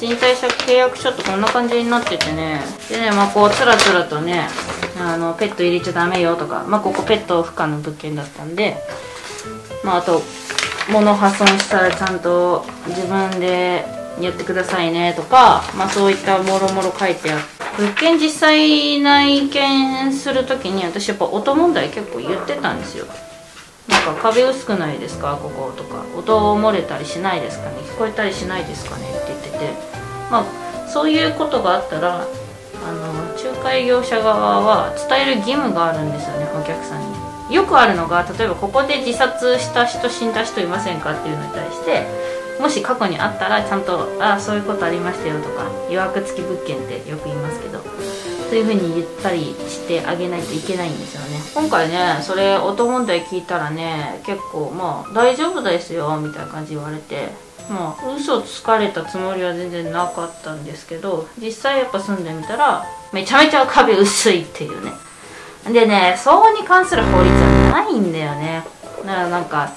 賃貸借契約書ってこんな感じになっててね。でね、まあこうつらつらとね、ペット入れちゃダメよとか、まあここペット不可の物件だったんで、まああと物破損したらちゃんと自分でやってくださいねとか、まあそういったもろもろ書いてあって、物件実際内見するときに私やっぱ音問題結構言ってたんですよ。なんか壁薄くないですかここ、とか音漏れたりしないですかね、聞こえたりしないですかねって言ってて、まあそういうことがあったら仲介業者側は伝える義務があるんですよね、お客さんに。よくあるのが、例えばここで自殺した人、死んだ人いませんかっていうのに対して、もし過去にあったらちゃんと「ああそういうことありましたよ」とか「予約付き物件」ってよく言いますけど、そういうふうに言ったりしてあげないといけないんですよね。今回ね、それ音問題聞いたらね、結構まあ「大丈夫ですよ」みたいな感じ言われて、まあ嘘つかれたつもりは全然なかったんですけど、実際やっぱ住んでみたらめちゃめちゃ壁薄いっていうね。でね、騒音に関する法律はないんだよね。だからなんか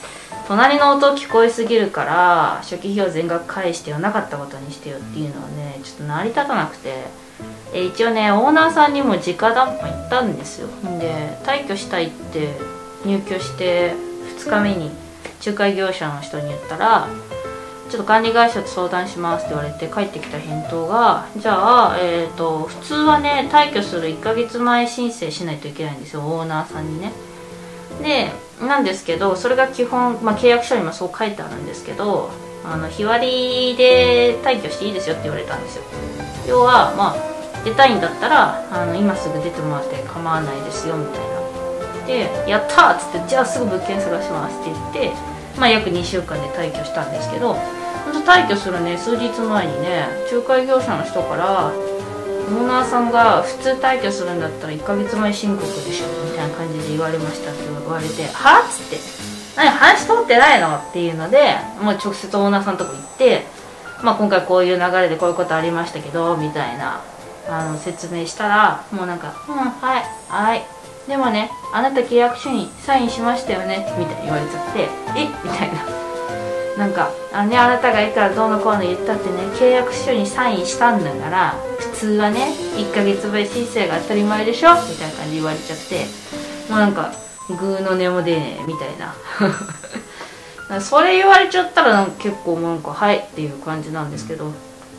隣の音聞こえすぎるから初期費用全額返してよ、なかったことにしてよっていうのはね、ちょっと成り立たなくて、一応ねオーナーさんにも直談判行ったんですよ。で退去したいって入居して2日目に仲介業者の人に言ったら「ちょっと管理会社と相談します」って言われて帰ってきた返答が「じゃあ、普通はね退去する1ヶ月前申請しないといけないんですよ、オーナーさんにね。」でなんですけど、それが基本、まあ、契約書にもそう書いてあるんですけど、日割りで退去していいですよって言われたんですよ。要は、まあ、出たいんだったら今すぐ出てもらって構わないですよみたいな。で「やった!」っつって「じゃあすぐ物件探します」って言って、まあ、約2週間で退去したんですけど、退去するね数日前にね、仲介業者の人からオーナーさんが「普通退去するんだったら1ヶ月前申告でしょ」みたいな感じで言われましたって言われて「はっ?」つって「何話通ってないの?」っていうので、もう直接オーナーさんのとこ行って「まあ、今回こういう流れでこういうことありましたけど」みたいな説明したら、もうなんか「うんはいはい、でもねあなた契約書にサインしましたよね」みたいに言われちゃって「えっ?」みたいな。なんかあなたがいくらどうのこうの言ったってね、契約書にサインしたんだから普通はね1ヶ月分申請が当たり前でしょみたいな感じ言われちゃって、もうなんかグーの根も出ねえみたいなそれ言われちゃったら結構もうなんか「はい」っていう感じなんですけど、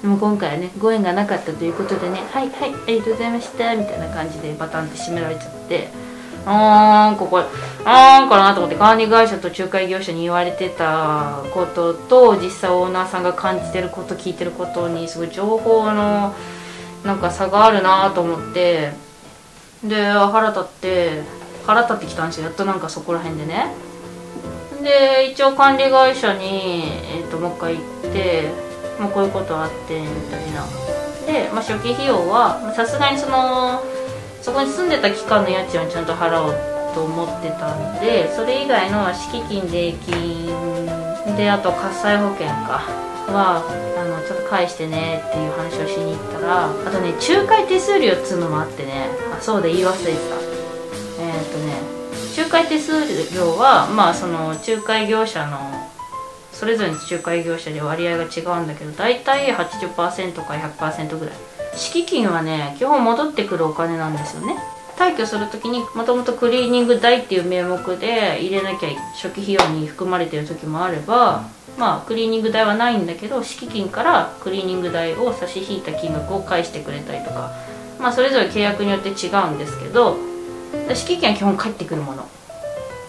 でも今回はねご縁がなかったということでね「はいはいありがとうございました」みたいな感じでバタンって閉められちゃって、これかなと思って、管理会社と仲介業者に言われてたことと実際オーナーさんが感じてること聞いてることにすごい情報のなんか差があるなと思って、で腹立ってきたんですよ、やっとなんかそこら辺でね。で一応管理会社に、もう一回行って、まあ、こういうことあってみたいな。で、まあ、初期費用はさすがにそこに住んでた期間の家賃はちゃんと払おうと思ってたんで、それ以外の敷金、税金で、あと火災保険かはちょっと返してねっていう話をしに行ったら、あとね仲介手数料っつうのもあってね、あそうで言い忘れてた。仲介手数料はまあその仲介業者のそれぞれの仲介業者で割合が違うんだけど、大体 80% か 100% ぐらい。敷金はね基本戻ってくるお金なんですよね。退去するときにもともとクリーニング代っていう名目で入れなきゃ初期費用に含まれてる時もあれば、まあクリーニング代はないんだけど敷金からクリーニング代を差し引いた金額を返してくれたりとか、まあそれぞれ契約によって違うんですけど、敷金は基本返ってくるもの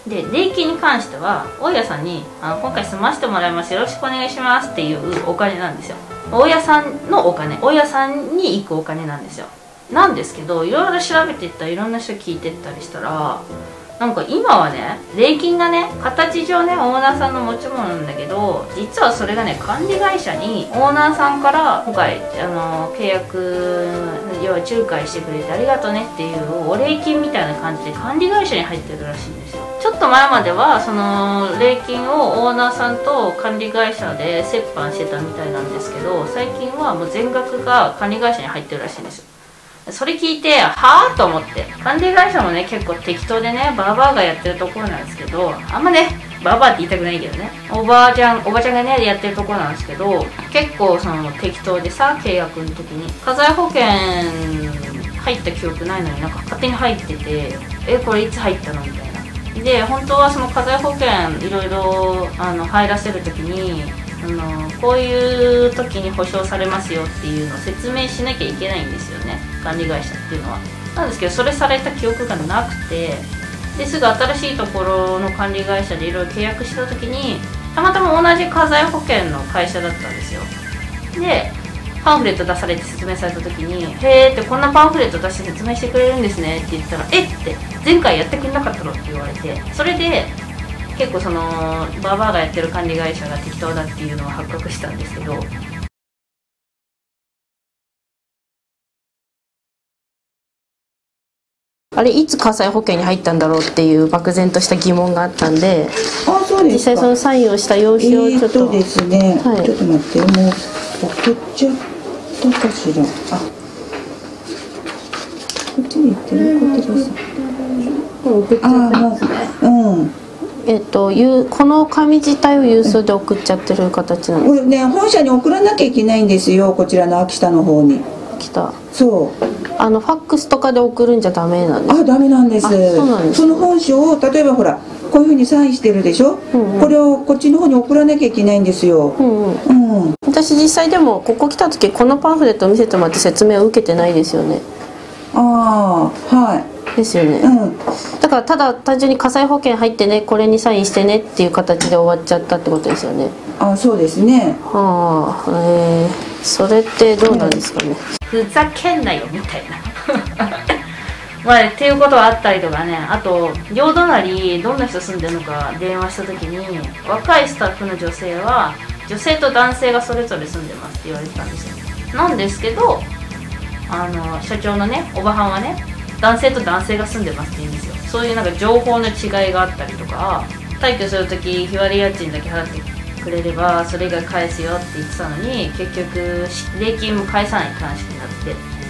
で、税金に関しては大家さんに今回済ませてもらいますよろしくお願いしますっていうお金なんですよ。大家さんのお金、大家さんに行くお金なんですよ。なんですけどいろいろ調べていったら、いろんな人聞いてったりしたら、なんか今はね税金がね形上ねオーナーさんの持ち物なんだけど、実はそれがね管理会社にオーナーさんから今回契約要は仲介してくれてありがとうねっていうお礼金みたいな感じで管理会社に入ってるらしいんですよ。ちょっと前まではその礼金をオーナーさんと管理会社で折半してたみたいなんですけど、最近はもう全額が管理会社に入ってるらしいんですよ。それ聞いてはぁと思って、管理会社もね結構適当でねバーバーがやってるところなんですけど、あんまねばばって言いたくないけどね、おばちゃんがねやってるところなんですけど、結構その適当でさ、契約の時に火災保険入った記憶ないのになんか勝手に入ってて、えこれいつ入ったのみたいな。で本当はその火災保険いろいろ入らせる時にこういう時に保証されますよっていうのを説明しなきゃいけないんですよね、管理会社っていうのは。なんですけどそれされた記憶がなくて、ですぐ新しいところの管理会社でいろいろ契約した時にたまたま同じ火災保険の会社だったんですよ。でパンフレット出されて説明された時に「へえ」って「こんなパンフレット出して説明してくれるんですね」って言ったら「えっ?」って「前回やってくれなかったの?」って言われて、それで結構そのババアがやってる管理会社が適当だっていうのは発覚したんですけど。あれいつ火災保険に入ったんだろうっていう漠然とした疑問があったんで、実際そのサインをした用紙をちょっとですね、はい、ちょっと待って、もう送っちゃったかしら。あ、こっちに行ってることです。送っちゃってますね。うん。この紙自体を郵送で送っちゃってる形なんです。これね、本社に送らなきゃいけないんですよ。こちらの秋田の方に。秋田。そう。ファックスとかで送るんじゃダメなんですか？あ、ダメなんです。その本書を例えばほらこういうふうにサインしてるでしょ、うん、これをこっちの方に送らなきゃいけないんですよ。私実際でもここ来た時このパンフレットを見せてもらって説明を受けてないですよね。ああ、はいですよね、うん、だからただ単純に火災保険入ってねこれにサインしてねっていう形で終わっちゃったってことですよね。あ、そうですね。はあ、それってどうなんですかね。ふざけんなよみたいなまあっていうことはあったりとかね。あと両隣どんな人住んでるのか電話した時に若いスタッフの女性は女性と男性がそれぞれ住んでますって言われてたんですよ。なんですけど社長のねおばはんはね男性と男性が住んでますって言うんですよ。そういうなんか情報の違いがあったりとか、退去する時日割り家賃だけ払ってくれればそれ以外返すよって言ってたのに結局礼金も返さないって話になっ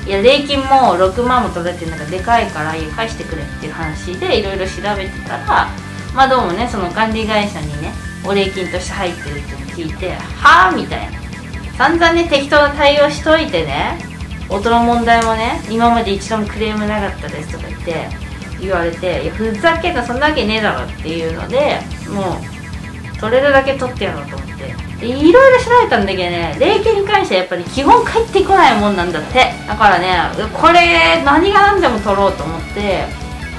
て、いや礼金も6万も取られてなんかでかいから返してくれっていう話でいろいろ調べてたら、まあどうもねその管理会社にねお礼金として入ってるって聞いて、はあみたいな。散々ね適当な対応しといてね、音の問題もね今まで一度もクレームなかったですとか言われて、いやふざけんなそんなわけねえだろっていうので、もう取れるだけ取ってやろうと思っていろいろ調べたんだけどね、霊験に関してはやっぱり基本返ってこないもんなんだって。だからねこれ何が何でも取ろうと思って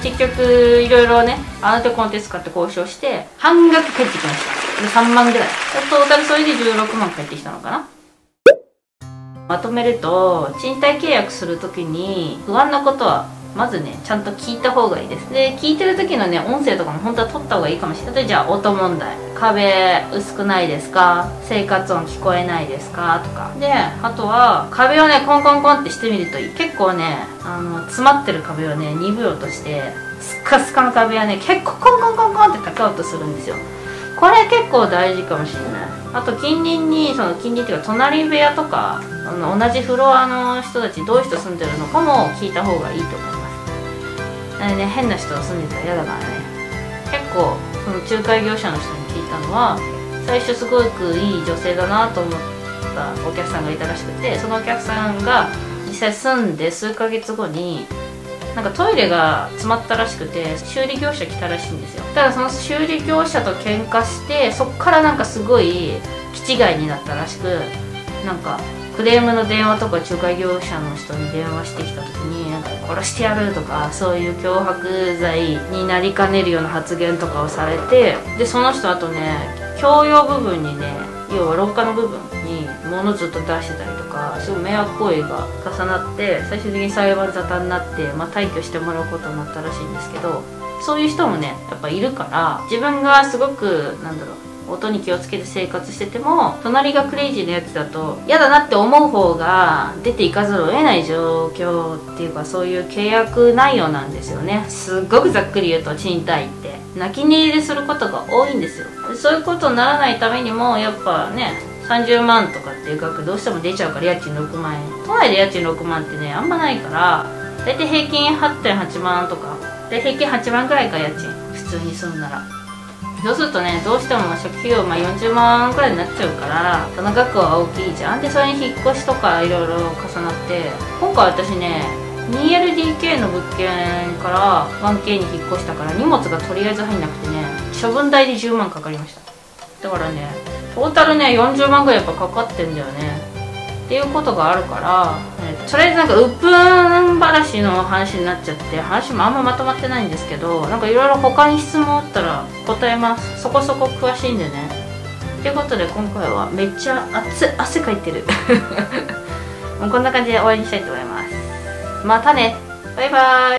結局いろいろねあの手コンテスト買って交渉して半額返ってきました。で3万ぐらいトータル、それで16万返ってきたのかな。まとめると賃貸契約するときに不安なことはまずねちゃんと聞いた方がいいです。で聞いてる時のね音声とかも本当は撮った方がいいかもしれない。例えばじゃあ音問題、壁薄くないですか、生活音聞こえないですかとかで、あとは壁をねコンコンコンってしてみるといい。結構ね詰まってる壁をね鈍い音してスカスカの壁はね結構コンコンコンコンって高い音するんですよ。これ結構大事かもしれない。あと近隣に近隣っていうか隣部屋とか同じフロアの人たちどういう人住んでるのかも聞いた方がいいと思います。ね、変な人が住んでたら嫌だからね。結構その仲介業者の人に聞いたのは最初すごくいい女性だなと思ったお客さんがいたらしくて、そのお客さんが実際住んで数ヶ月後になんかトイレが詰まったらしくて修理業者来たらしいんですよ。ただその修理業者と喧嘩してそっからなんかすごい気違いになったらしく、なんかクレームの電話とか仲介業者の人に電話してきた時になんか殺してやるとかそういう脅迫罪になりかねるような発言とかをされて、でその人あとね共用部分にね要は廊下の部分に物ずっと出してたりとかすごい迷惑行為が重なって最終的に裁判沙汰になって、まあ、退去してもらうことになったらしいんですけど、そういう人もねやっぱいるから、自分がすごくなんだろう音に気をつけて生活してても隣がクレイジーなやつだと嫌だなって思う方が出ていかざるを得ない状況っていうか、そういう契約内容なんですよね。すっごくざっくり言うと賃貸って泣き寝入りすることが多いんですよ。そういうことにならないためにもやっぱね30万とかっていう額どうしても出ちゃうから、家賃6万円都内で家賃6万ってねあんまないから、大体平均 8.8 万とかで平均8万くらいか家賃普通に住むならそうするとね、どうしても初期費用、40万くらいになっちゃうから、その額は大きいじゃん。でそれに引っ越しとかいろいろ重なって、今回私ね 2LDK の物件から 1K に引っ越したから、荷物がとりあえず入んなくてね、処分代で10万かかりました。だからね、トータルね40万ぐらいやっぱかかってんだよねっていうことがあるから、とりあえずなんかうっぷん話の話になっちゃって、話もあんままとまってないんですけど、なんかいろいろ他に質問あったら答えます。そこそこ詳しいんでね。っていうことで今回はめっちゃ汗かいてるもうこんな感じで終わりにしたいと思います。またね、バイバーイ。